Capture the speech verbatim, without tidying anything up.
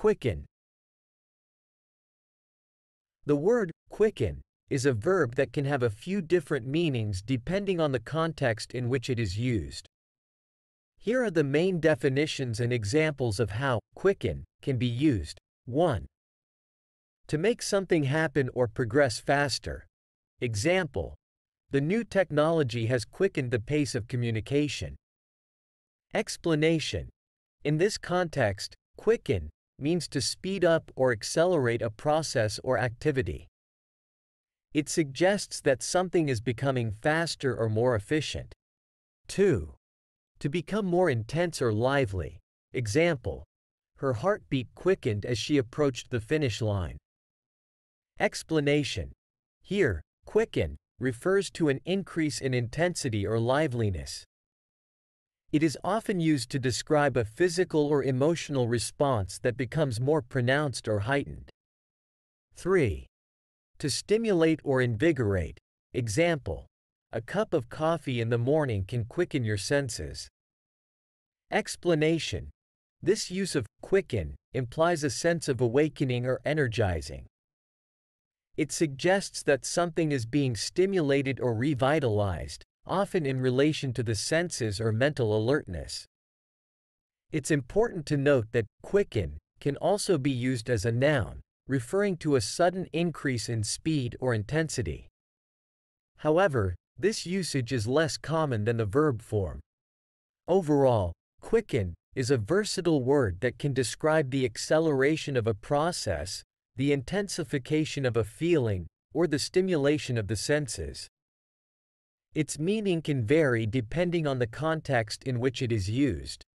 Quicken. The word quicken is a verb that can have a few different meanings depending on the context in which it is used. Here are the main definitions and examples of how quicken can be used. one. To make something happen or progress faster. Example: the new technology has quickened the pace of communication. Explanation: in this context, quicken means to speed up or accelerate a process or activity. It suggests that something is becoming faster or more efficient. two. To become more intense or lively. Example: her heartbeat quickened as she approached the finish line. Explanation: here, quicken refers to an increase in intensity or liveliness. It is often used to describe a physical or emotional response that becomes more pronounced or heightened. three. To stimulate or invigorate. Example: a cup of coffee in the morning can quicken your senses. Explanation: this use of quicken implies a sense of awakening or energizing. It suggests that something is being stimulated or revitalized, often in relation to the senses or mental alertness. It's important to note that quicken can also be used as a noun, referring to a sudden increase in speed or intensity. However, this usage is less common than the verb form. Overall, quicken is a versatile word that can describe the acceleration of a process, the intensification of a feeling, or the stimulation of the senses. Its meaning can vary depending on the context in which it is used.